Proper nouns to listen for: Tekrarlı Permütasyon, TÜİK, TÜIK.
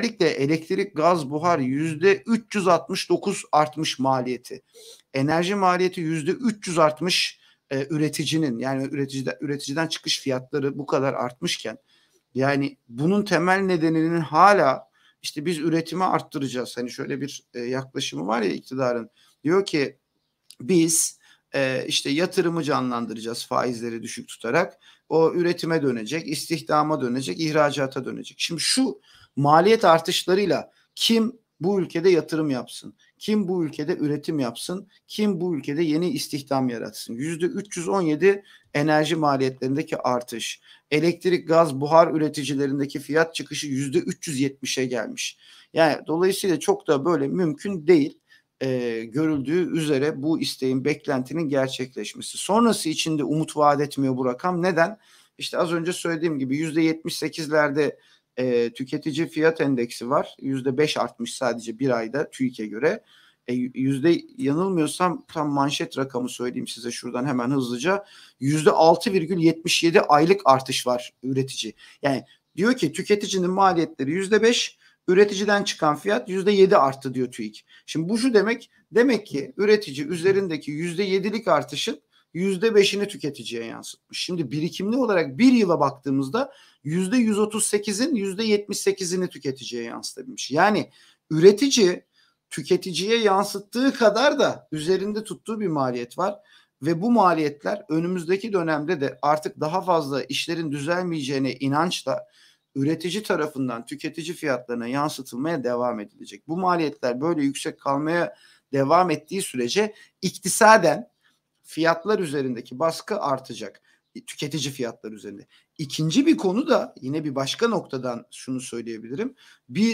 Özellikle elektrik, gaz, buhar %369 artmış maliyeti. Enerji maliyeti %300 artmış üreticinin, yani üreticiden çıkış fiyatları bu kadar artmışken, yani bunun temel nedeninin hala işte biz üretimi arttıracağız. Hani şöyle bir yaklaşımı var ya iktidarın. Diyor ki biz işte yatırımı canlandıracağız faizleri düşük tutarak. O üretime dönecek, istihdama dönecek, ihracata dönecek. Şimdi şu maliyet artışlarıyla kim bu ülkede yatırım yapsın? Kim bu ülkede üretim yapsın? Kim bu ülkede yeni istihdam yaratsın? %317 enerji maliyetlerindeki artış. Elektrik, gaz, buhar üreticilerindeki fiyat çıkışı %370'e gelmiş. Yani dolayısıyla çok da böyle mümkün değil. Görüldüğü üzere bu isteğin, beklentinin gerçekleşmesi. Sonrası için de umut vaat etmiyor bu rakam. Neden? İşte az önce söylediğim gibi %78'lerde tüketici fiyat endeksi var. %5 artmış sadece bir ayda TÜİK'e göre. Yanılmıyorsam tam manşet rakamı söyleyeyim size şuradan hemen hızlıca. %6,77 aylık artış var üretici. Yani diyor ki tüketicinin maliyetleri %5, üreticiden çıkan fiyat %7 arttı diyor TÜİK. Şimdi bu şu demek, demek ki üretici üzerindeki %7'lik artışın %5'ini tüketiciye yansıtmış. Şimdi birikimli olarak bir yıla baktığımızda %138'in %78'ini tüketiciye yansıtabilmiş. Yani üretici tüketiciye yansıttığı kadar da üzerinde tuttuğu bir maliyet var. Ve bu maliyetler önümüzdeki dönemde de artık daha fazla işlerin düzelmeyeceğine inançla üretici tarafından tüketici fiyatlarına yansıtılmaya devam edilecek. Bu maliyetler böyle yüksek kalmaya devam ettiği sürece iktisaden fiyatlar üzerindeki baskı artacak. Tüketici fiyatları üzerinde. İkinci bir konu da yine bir başka noktadan şunu söyleyebilirim. Biz